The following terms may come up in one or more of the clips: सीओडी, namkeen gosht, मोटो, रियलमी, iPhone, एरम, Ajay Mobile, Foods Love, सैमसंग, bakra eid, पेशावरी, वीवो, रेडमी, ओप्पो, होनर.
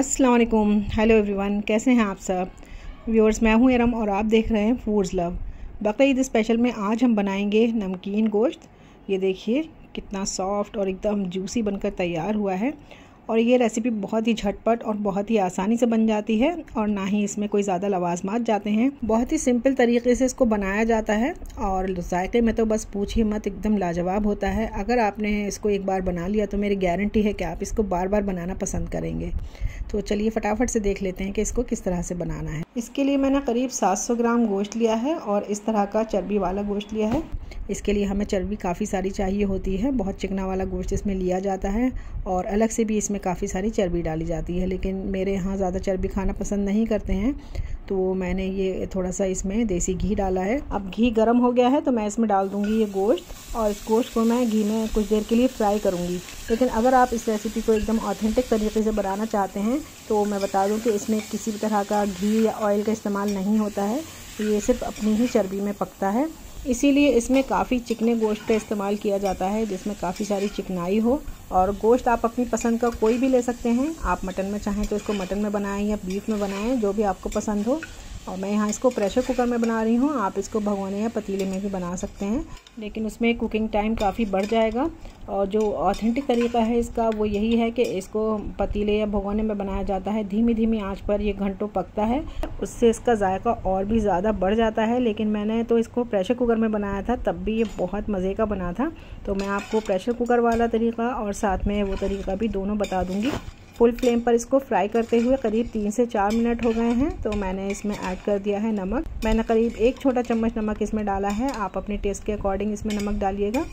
अस्सलाम वालेकुम, hello everyone, कैसे हैं आप सब व्यूअर्स। मैं हूं एरम और आप देख रहे हैं फूड्स लव। बकरा ईद स्पेशल में आज हम बनाएंगे नमकीन गोश्त। ये देखिए कितना सॉफ्ट और एकदम जूसी बनकर तैयार हुआ है। और ये रेसिपी बहुत ही झटपट और बहुत ही आसानी से बन जाती है और ना ही इसमें कोई ज़्यादा लवाजमात जाते हैं। बहुत ही सिंपल तरीके से इसको बनाया जाता है और जायके में तो बस पूछिए मत, एकदम लाजवाब होता है। अगर आपने इसको एक बार बना लिया तो मेरी गारंटी है कि आप इसको बार बार बनाना पसंद करेंगे। तो चलिए फटाफट से देख लेते हैं कि इसको किस तरह से बनाना है। इसके लिए मैंने करीब 700 ग्राम गोश्त लिया है और इस तरह का चर्बी वाला गोश्त लिया है। इसके लिए हमें चर्बी काफ़ी सारी चाहिए होती है, बहुत चिकना वाला गोश्त इसमें लिया जाता है और अलग से भी इसमें काफ़ी सारी चर्बी डाली जाती है। लेकिन मेरे यहाँ ज़्यादा चर्बी खाना पसंद नहीं करते हैं तो मैंने ये थोड़ा सा इसमें देसी घी डाला है। अब घी गर्म हो गया है तो मैं इसमें डाल दूँगी ये गोश्त और इस गोश्त को मैं घी में कुछ देर के लिए फ्राई करूँगी। लेकिन अगर आप इस रेसिपी को एकदम ऑथेंटिक तरीके से बनाना चाहते हैं तो मैं बता दूँ कि इसमें किसी भी तरह का घी या ऑयल का इस्तेमाल नहीं होता है, ये सिर्फ अपनी ही चर्बी में पकता है। इसीलिए इसमें काफ़ी चिकने गोश्त का इस्तेमाल किया जाता है जिसमें काफ़ी सारी चिकनाई हो। और गोश्त आप अपनी पसंद का कोई भी ले सकते हैं, आप मटन में चाहें तो इसको मटन में बनाएं या बीफ में बनाएं, जो भी आपको पसंद हो। और मैं यहाँ इसको प्रेशर कुकर में बना रही हूँ, आप इसको भगोने या पतीले में भी बना सकते हैं, लेकिन उसमें कुकिंग टाइम काफ़ी बढ़ जाएगा। और जो ऑथेंटिक तरीका है इसका वो यही है कि इसको पतीले या भगोने में बनाया जाता है। धीमी धीमी आंच पर ये घंटों पकता है, उससे इसका जायका और भी ज़्यादा बढ़ जाता है। लेकिन मैंने तो इसको प्रेशर कुकर में बनाया था, तब भी ये बहुत मज़े का बना था। तो मैं आपको प्रेशर कुकर वाला तरीका और साथ में वो तरीका भी दोनों बता दूँगी। फुल फ्लेम पर इसको फ्राई करते हुए करीब 3 से 4 मिनट हो गए हैं तो मैंने इसमें ऐड कर दिया है नमक। मैंने करीब 1 छोटा चम्मच नमक इसमें डाला है, आप अपने टेस्ट के अकॉर्डिंग इसमें नमक डालिएगा।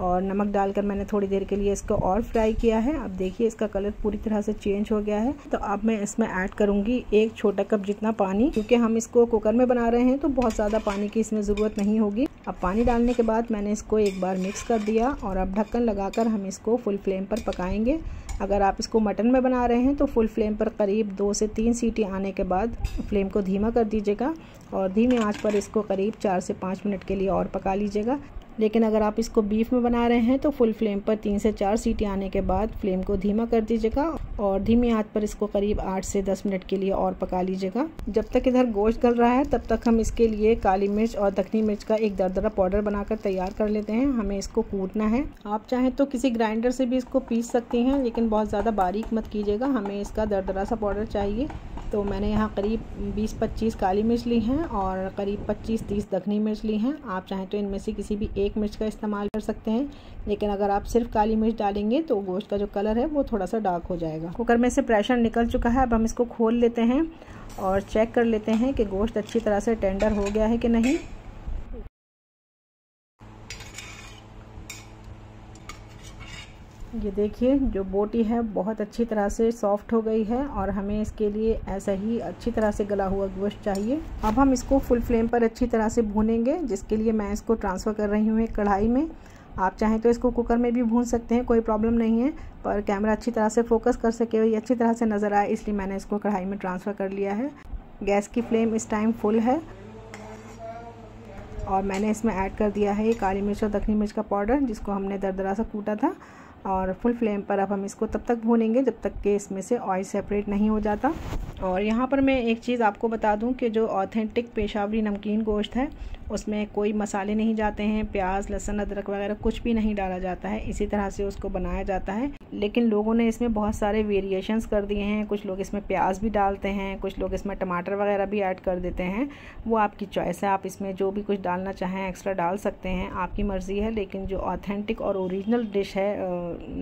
और नमक डालकर मैंने थोड़ी देर के लिए इसको और फ्राई किया है। अब देखिए इसका कलर पूरी तरह से चेंज हो गया है। तो अब मैं इसमें ऐड करूँगी 1 छोटा कप जितना पानी, क्योंकि हम इसको कुकर में बना रहे हैं तो बहुत ज़्यादा पानी की इसमें ज़रूरत नहीं होगी। अब पानी डालने के बाद मैंने इसको एक बार मिक्स कर दिया और अब ढक्कन लगाकर हम इसको फुल फ्लेम पर पकाएंगे। अगर आप इसको मटन में बना रहे हैं तो फुल फ्लेम पर करीब 2 से 3 सीटी आने के बाद फ्लेम को धीमा कर दीजिएगा और धीमी आंच पर इसको करीब 4 से 5 मिनट के लिए और पका लीजिएगा। लेकिन अगर आप इसको बीफ में बना रहे हैं तो फुल फ्लेम पर 3 से 4 सीटी आने के बाद फ्लेम को धीमा कर दीजिएगा और धीमी आंच पर इसको करीब 8 से 10 मिनट के लिए और पका लीजिएगा। जब तक इधर गोश्त गल रहा है तब तक हम इसके लिए काली मिर्च और दखनी मिर्च का एक दरदरा पाउडर बनाकर तैयार कर लेते हैं। हमें इसको कूटना है, आप चाहें तो किसी ग्राइंडर से भी इसको पीस सकती हैं, लेकिन बहुत ज़्यादा बारीक मत कीजिएगा, हमें इसका दरदरा सा पाउडर चाहिए। तो मैंने यहाँ करीब 20-25 काली मिर्च ली हैं और करीब 25-30 दखनी मिर्च ली हैं। आप चाहें तो इनमें से किसी भी एक मिर्च का इस्तेमाल कर सकते हैं, लेकिन अगर आप सिर्फ काली मिर्च डालेंगे तो गोश्त का जो कलर है वो थोड़ा सा डार्क हो जाएगा। कुकर में से प्रेशर निकल चुका है, अब हम इसको खोल लेते हैं और चेक कर लेते हैं कि गोश्त अच्छी तरह से टेंडर हो गया है कि नहीं। ये देखिए जो बोटी है बहुत अच्छी तरह से सॉफ्ट हो गई है और हमें इसके लिए ऐसा ही अच्छी तरह से गला हुआ गोश्त चाहिए। अब हम इसको फुल फ्लेम पर अच्छी तरह से भूनेंगे, जिसके लिए मैं इसको ट्रांसफ़र कर रही हूँ एक कढ़ाई में। आप चाहें तो इसको कुकर में भी भून सकते हैं, कोई प्रॉब्लम नहीं है, पर कैमरा अच्छी तरह से फोकस कर सके और ये अच्छी तरह से नज़र आए इसलिए मैंने इसको कढ़ाई में ट्रांसफ़र कर लिया है। गैस की फ्लेम इस टाइम फुल है और मैंने इसमें ऐड कर दिया है ये काली मिर्च और दखनी मिर्च का पाउडर जिसको हमने दरदरा सा कूटा था। और फुल फ्लेम पर अब हम इसको तब तक भूनेंगे जब तक कि इसमें से ऑयल सेपरेट नहीं हो जाता। और यहाँ पर मैं एक चीज़ आपको बता दूँ कि जो ऑथेंटिक पेशावरी नमकीन गोश्त है उसमें कोई मसाले नहीं जाते हैं, प्याज लहसुन अदरक वगैरह कुछ भी नहीं डाला जाता है, इसी तरह से उसको बनाया जाता है। लेकिन लोगों ने इसमें बहुत सारे वेरिएशंस कर दिए हैं, कुछ लोग इसमें प्याज भी डालते हैं, कुछ लोग इसमें टमाटर वगैरह भी ऐड कर देते हैं। वो आपकी चॉइस है, आप इसमें जो भी कुछ डालना चाहें एक्स्ट्रा डाल सकते हैं, आपकी मर्ज़ी है। लेकिन जो ऑथेंटिक और ओरिजिनल डिश है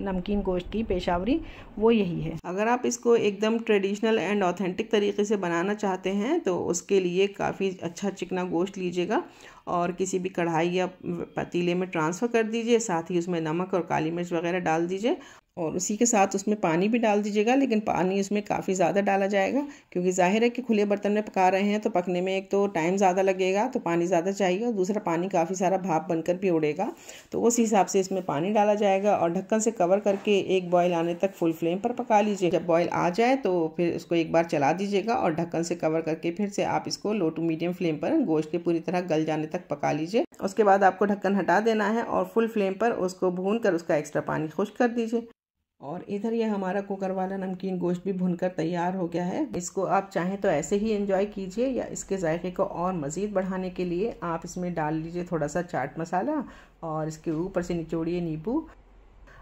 नमकीन गोश्त की पेशावरी वो यही है। अगर आप इसको एकदम ट्रेडिशनल एंड ऑथेंटिक तरीके से बनाना चाहते हैं तो उसके लिए काफ़ी अच्छा चिकना गोश्त लीजिएगा और किसी भी कढ़ाई या पतीले में ट्रांसफ़र कर दीजिए। साथ ही उसमें नमक और काली मिर्च वगैरह डाल दीजिए और उसी के साथ उसमें पानी भी डाल दीजिएगा, लेकिन पानी उसमें काफ़ी ज़्यादा डाला जाएगा क्योंकि जाहिर है कि खुले बर्तन में पका रहे हैं तो पकने में एक तो टाइम ज़्यादा लगेगा तो पानी ज़्यादा चाहिए और दूसरा पानी काफ़ी सारा भाप बनकर भी उड़ेगा, तो उस हिसाब से इसमें पानी डाला जाएगा। और ढक्कन से कवर करके एक बॉयल आने तक फुल फ्लेम पर पका लीजिए। जब बॉयल आ जाए तो फिर इसको एक बार चला दीजिएगा और ढक्कन से कवर करके फिर से आप इसको लो टू मीडियम फ्लेम पर गोश्त के पूरी तरह गल जाने तक पका लीजिए। उसके बाद आपको ढक्कन हटा देना है और फुल फ्लेम पर उसको भून कर उसका एक्स्ट्रा पानी खुश्क कर दीजिए। और इधर ये हमारा कुकर वाला नमकीन गोश्त भी भुनकर तैयार हो गया है। इसको आप चाहें तो ऐसे ही एंजॉय कीजिए या इसके जायके को और मज़ीद बढ़ाने के लिए आप इसमें डाल लीजिए थोड़ा सा चाट मसाला और इसके ऊपर से निचोड़िए नींबू।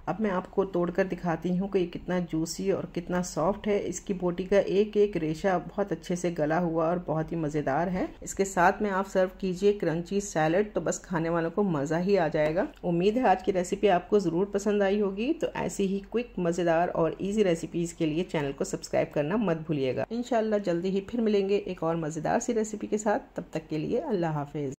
अब मैं आपको तोड़कर दिखाती हूँ कि ये कितना जूसी और कितना सॉफ्ट है। इसकी बोटी का एक एक रेशा बहुत अच्छे से गला हुआ और बहुत ही मज़ेदार है। इसके साथ में आप सर्व कीजिए क्रंची सैलड, तो बस खाने वालों को मज़ा ही आ जाएगा। उम्मीद है आज की रेसिपी आपको ज़रूर पसंद आई होगी। तो ऐसी ही क्विक, मज़ेदार और ईजी रेसिपीज़ के लिए चैनल को सब्सक्राइब करना मत भूलिएगा। इंशाल्लाह जल्दी ही फिर मिलेंगे एक और मज़ेदार सी रेसिपी के साथ। तब तक के लिए अल्लाह हाफिज़।